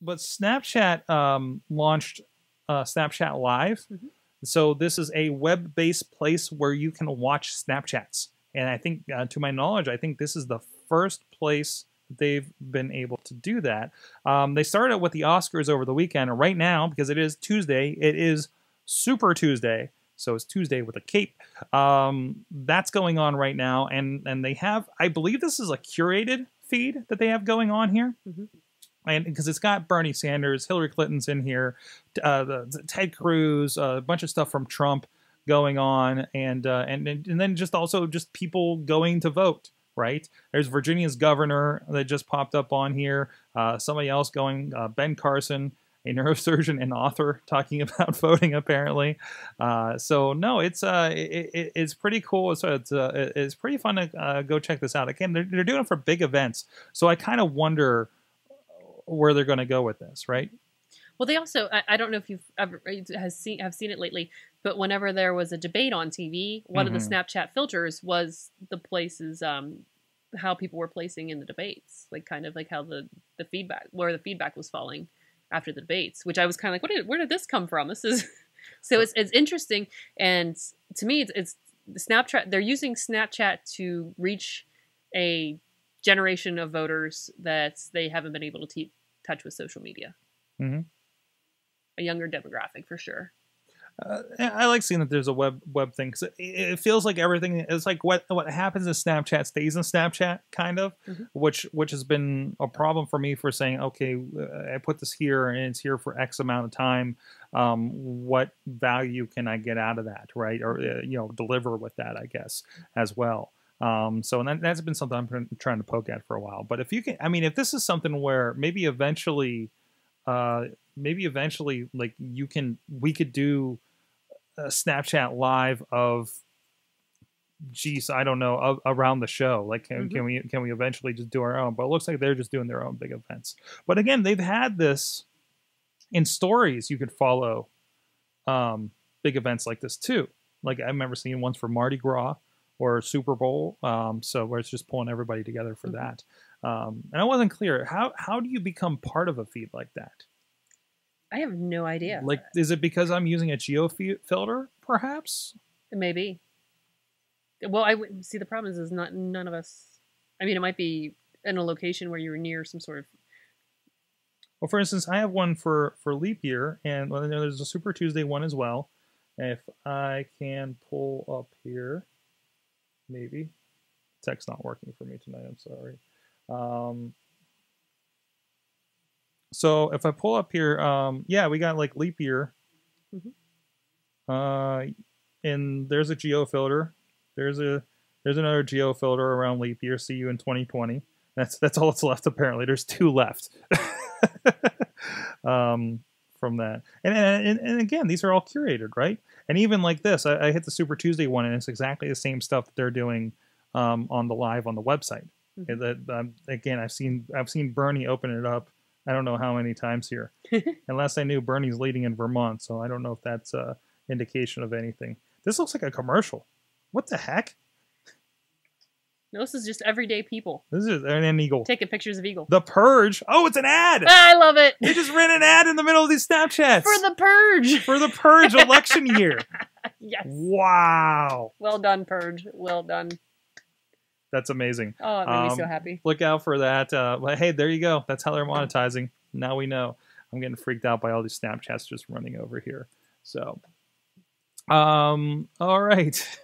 But Snapchat launched Snapchat Live. Mm-hmm. So this is a web-based place where you can watch Snapchats. And I think, to my knowledge, I think this is the first place they've been able to do that. They started with the Oscars over the weekend. And right now, because it is Tuesday, it is Super Tuesday. So it's Tuesday with a cape. That's going on right now. And they have, I believe this is a curated feed that they have going on here. Mm-hmm. And because it's got Bernie Sanders, Hillary Clinton's in here, the Ted Cruz, a bunch of stuff from Trump going on, and then just also just people going to vote. Right? There's Virginia's governor that just popped up on here. Somebody else going, Ben Carson, a neurosurgeon and author, talking about voting apparently. So no, it's pretty cool. So it's pretty fun to go check this out. Again, they're doing it for big events. So I kind of wonder where they're going to go with this, right? Well, they also, I don't know if you've ever have seen it lately, but whenever there was a debate on TV, one of the Snapchat filters was the places, how people were placing in the debates, like kind of like how the feedback, where the feedback was falling after the debates, which I was kind of like, where did this come from? This is, so it's interesting. And to me, it's Snapchat, they're using Snapchat to reach a generation of voters that they haven't been able to touch with social media. Mm-hmm. A younger demographic for sure. I like seeing that there's a web thing because it feels like everything is like what happens in Snapchat stays in Snapchat, kind of, which has been a problem for me for saying, okay, I put this here and it's here for X amount of time. What value can I get out of that, right? Or deliver with that, I guess, as well. So that's been something I'm trying to poke at for a while. But if you can, I mean, if this is something where maybe eventually. Like we could do a Snapchat Live of, geez, I don't know, around the show. Like, can we eventually just do our own? But it looks like they're just doing their own big events. But again, they've had this in stories. You could follow big events like this too. Like I remember seeing ones for Mardi Gras or Super Bowl. So where it's just pulling everybody together for that. And I wasn't clear. How do you become part of a feed like that? I have no idea. Like, is it because I'm using a geo filter, perhaps? Maybe. Well, I wouldn't see. The problem is not none of us. I mean, it might be in a location where you're near some sort of. Well, for instance, I have one for leap year, and there's a Super Tuesday one as well. If I can pull up here, maybe. Tech's not working for me tonight. I'm sorry. So if I pull up here, yeah, we got like leap year, and there's a geo filter. There's another geo filter around leap year. See you in 2020. That's all that's left. Apparently there's two left, from that. And again, these are all curated, right? And even like this, I hit the Super Tuesday one and it's exactly the same stuff that they're doing, on the live on the website. Again, I've seen Bernie open it up. I don't know how many times here. Unless I knew Bernie's leading in Vermont, so I don't know if that's an indication of anything. This looks like a commercial. What the heck? No, this is just everyday people. This is an eagle. Taking pictures of eagle. The Purge. Oh, it's an ad. I love it. They just ran an ad in the middle of these Snapchats. For the Purge. For the Purge election year. Yes. Wow. Well done, Purge. Well done. That's amazing. Oh, it made me so happy. Look out for that. But hey, there you go. That's how they're monetizing. Now we know. I'm getting freaked out by all these Snapchats just running over here. So, all right.